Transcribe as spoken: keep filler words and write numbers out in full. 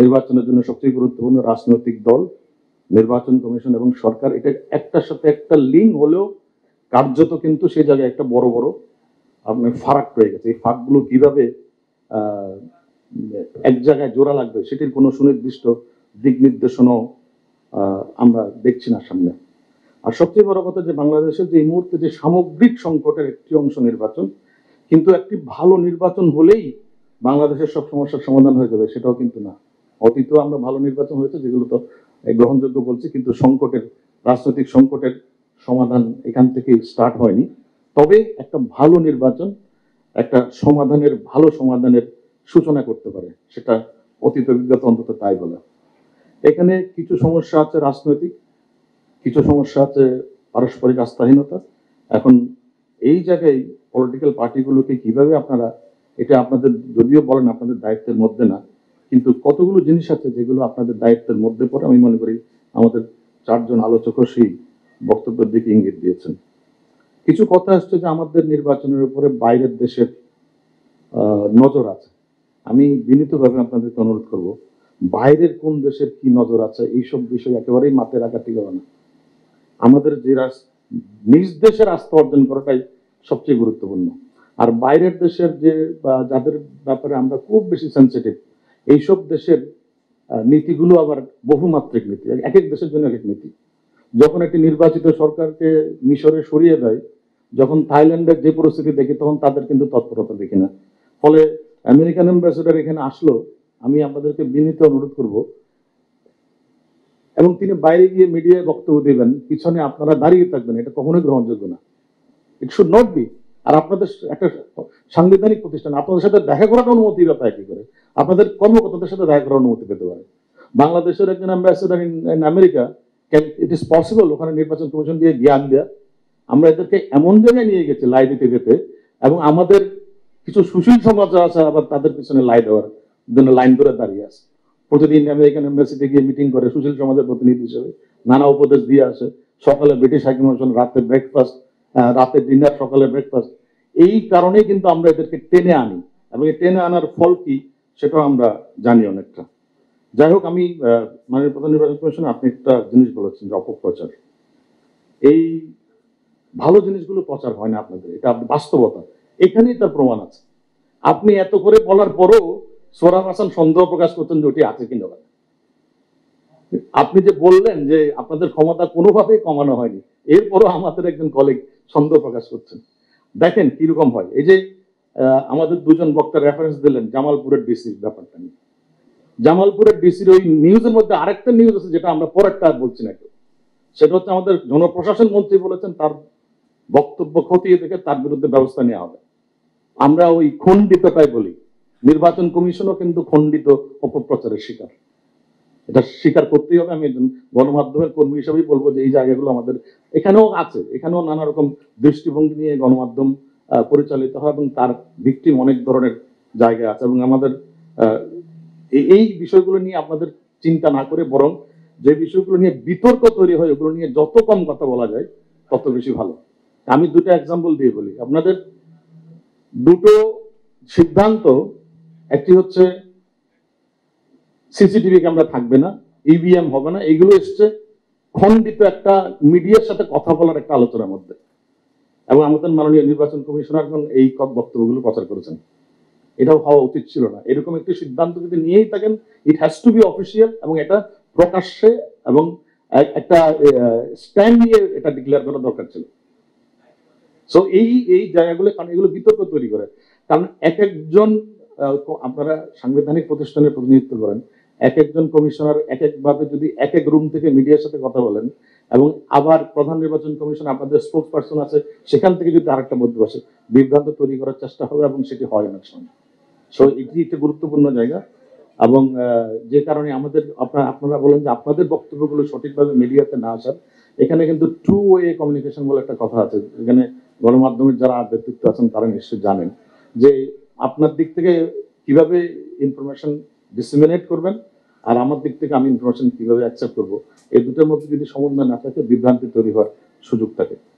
নির্বাচনের জন্য সবচেয়ে গুরুত্বপূর্ণ রাজনৈতিক দল, নির্বাচন কমিশন এবং সরকার, এটা একটার সাথে একটা লিঙ্ক হলেও কার্যত কিন্তু সেই জায়গায় একটা বড় বড় আপনার ফারাক রয়ে গেছে। এই ফাঁকগুলো কীভাবে এক জায়গায় জোড়া লাগবে সেটির কোনো সুনির্দিষ্ট দিক নির্দেশনাও আমরা দেখছি না সামনে। আর সবচেয়ে বড় কথা যে বাংলাদেশের যে এই মুহূর্তে যে সামগ্রিক সংকটের একটি অংশ নির্বাচন, কিন্তু একটি ভালো নির্বাচন হলেই বাংলাদেশের সব সমস্যার সমাধান হয়ে যাবে সেটাও কিন্তু না। অতীতেও আমরা ভালো নির্বাচন হয়েছে যেগুলো তো গ্রহণযোগ্য বলছি, কিন্তু সংকটের রাজনৈতিক সংকটের সমাধান এখান থেকে স্টার্ট হয়নি। তবে একটা ভালো নির্বাচন একটা সমাধানের ভালো সমাধানের সূচনা করতে পারে, সেটা অতীত অভিজ্ঞতা অন্তত তাই বলে। এখানে কিছু সমস্যা আছে রাজনৈতিক, কিছু সমস্যা আছে পারস্পরিক আস্থাহীনতা। এখন এই জায়গায় পলিটিক্যাল পার্টিগুলোকে কিভাবে আপনারা, এটা আপনাদের যদিও বলেন আপনাদের দায়িত্বের মধ্যে না, কিন্তু কতগুলো জিনিস আছে যেগুলো আপনাদের দায়িত্বের মধ্যে পড়ে, আমি মনে করি আমাদের চারজন আলোচকও সেই বক্তব্যের দিকে ইঙ্গিত দিয়েছেন। কিছু কথা আসছে যে আমাদের নির্বাচনের উপরে বাইরের দেশের নজর আছে। আমি বিনীতভাবে আপনাদেরকে অনুরোধ করব, বাইরের কোন দেশের কি নজর আছে এইসব বিষয় একেবারেই মাথায় রাখা ঠিক হবে না। আমাদের যে রাস নিজ দেশের আস্থা অর্জন করাটাই সবচেয়ে গুরুত্বপূর্ণ। আর বাইরের দেশের যে যাদের ব্যাপারে আমরা খুব বেশি সেন্সিটিভ, এইসব দেশের নীতিগুলো আবার বহুমাত্রিক নীতি, এক এক দেশের জন্য এক এক নীতি। যখন একটি নির্বাচিত সরকারকে মিশরে সরিয়ে দেয়, যখন থাইল্যান্ডের যে পরিস্থিতি দেখি, তখন তাদের কিন্তু তৎপরতা দেখি না। ফলে আমেরিকান অ্যাম্বাসেডার এখানে আসলো, আমি আপনাদেরকে বিনীত অনুরোধ করব, এবং তিনি বাইরে গিয়ে মিডিয়ায় বক্তব্য দেবেন, পিছনে আপনারা দাঁড়িয়ে থাকবেন, এটা কখনোই গ্রহণযোগ্য না। It should not be. আর আপনাদের একটা সাংবিধানিক প্রতিষ্ঠান, আপনাদের সাথে দেখা করার অনুমতি ব্যাপারে কি করে আপনাদের কর্মকর্তাদের সাথে দেখা করার অনুমতি পেতে পারে? বাংলাদেশের একজন ambassador in America, can it is possible ওখানে নির্বাচন কমিশন দিয়ে জ্ঞান দেয়া? আমরা এদেরকে এমন জায়গায় নিয়ে গেছি লাই দিতে যেতে, এবং আমাদের কিছু সুশীল সমাজ আছে আবার তাদের পিছনে লাই দেওয়ার জন্য লাইন ধরে দাঁড়িয়ে আছে। প্রতিদিন আমেরিকান এম্বাসিতে গিয়ে মিটিং করে সুশীল সমাজের প্রতিনিধি হিসেবে নানা উপদেশ দিয়ে আসে। সকালে ব্রিটিশ হাকিম হোসেন, রাতে ব্রেকফাস্ট, রাতে ডিনার, সকালে ব্রেকফাস্ট। এই কারণে কিন্তু আমরা এদেরকে টেনে আনি, এবং এই টেনে আনার ফল কি সেটাও আমরা জানি অনেকটা। যাই হোক, আমি মাননীয় প্রধান নির্বাচন কমিশন, আপনি একটা জিনিস বলেছেন যে অপপ্রচার, এই ভালো জিনিসগুলো প্রচার হয় না আপনাদের, এটা বাস্তবতা, এখানেই তার প্রমাণ আছে। আপনি এত করে বলার পরেও সোহরাব হাসান সন্দেহ প্রকাশ করতেন যে ওটি আছে কিনা। আপনি যে বললেন যে আপনাদের ক্ষমতা কোনোভাবেই কমানো হয়নি, এরপরও আমাদের একজন কলিগ সন্দেহ প্রকাশ করছেন। দেখেন কিরকম হয়। এই যে আমাদের দুজন বক্তা রেফারেন্স দিলেন জামালপুরের ডিসির ব্যাপারটা নিয়ে, জামালপুরের ডিসির ওই নিউজের মধ্যে আরেকটা নিউজ আছে যেটা আমরা পরেরটা আর বলছি না কেউ, সেটা হচ্ছে আমাদের জনপ্রশাসন মন্ত্রী বলেছেন তার বক্তব্য খতিয়ে দেখে তার বিরুদ্ধে ব্যবস্থা নেওয়া হবে। আমরা ওই খণ্ডিতটাই বলি, নির্বাচন কমিশনও কিন্তু খণ্ডিত অপপ্রচারের শিকার, এটা স্বীকার করতেই হবে। আমি একজন গণমাধ্যমের কর্মী হিসেবেই বলবো যে এই জায়গাগুলো আমাদের এখানেও আছে, এখানেও নানা রকম দৃষ্টিভঙ্গি নিয়ে গণমাধ্যম পরিচালিত হয় এবং তার ভিকটিম অনেক ধরনের জায়গা আছে। এবং আমাদের এই বিষয়গুলো নিয়ে আপনাদের চিন্তা না করে বরং যে বিষয়গুলো নিয়ে বিতর্ক তৈরি হয় ওগুলো নিয়ে যত কম কথা বলা যায় তত বেশি ভালো। আমি দুটো এক্সাম্পল দিয়ে বলি আপনাদের। দুটো সিদ্ধান্ত, একটি হচ্ছে সিসিটিভি ক্যামেরা থাকবে না, ইভিএম হবে না, এগুলো এসছে খণ্ডিত একটা মিডিয়ার সাথে কথা বলার একটা আলোচনার মধ্যে, এবং আমাদের মাননীয় নির্বাচন কমিশনারগণ এই বক্তব্যগুলো প্রচার করেছেন। এটাও হওয়া উচিত ছিল না। এরকম একটি সিদ্ধান্ত যদি নিয়েই থাকেন, it has to be official, এবং এটা প্রকাশ্যে এবং একটা স্ট্যান্ড নিয়ে এটা ডিক্লেয়ার করা দরকার ছিল। সো এই এই জায়গাগুলো, কারণ এগুলো বিতর্ক তৈরি করে, কারণ এক একজন আপনারা সাংবিধানিক প্রতিষ্ঠানের প্রতিনিধিত্ব করেন, এক একজন কমিশনার এক একভাবে যদি এক এক রুম থেকে মিডিয়ার সাথে কথা বলেন, এবং আবার প্রধান নির্বাচন কমিশন আপনাদের স্পোক্স পার্সন আছে, সেখান থেকে যদি আরেকটা মধ্যে বসে বিভ্রান্ত তৈরি করার চেষ্টা হবে, এবং সেটি হয় অনেক সময়। সো এটি একটি গুরুত্বপূর্ণ জায়গা, এবং যে কারণে আমাদের আপনারা আপনারা বলেন যে আপনাদের বক্তব্যগুলো সঠিকভাবে মিডিয়াতে না আসার, এখানে কিন্তু টু ওয়ে কমিউনিকেশন বলে একটা কথা আছে, এখানে গণমাধ্যমের যারা ব্যক্তিত্ব আছেন তারা নিশ্চয়ই জানেন যে আপনার দিক থেকে কিভাবে ইনফরমেশন ডিসিমিনেট করবেন আর আমার দিক থেকে আমি ইনফরমেশন কিভাবে অ্যাকসেপ্ট করবো, এই দুটোর মধ্যে যদি সমন্বয় না থাকে বিভ্রান্তি তৈরি হওয়ার সুযোগ থাকে।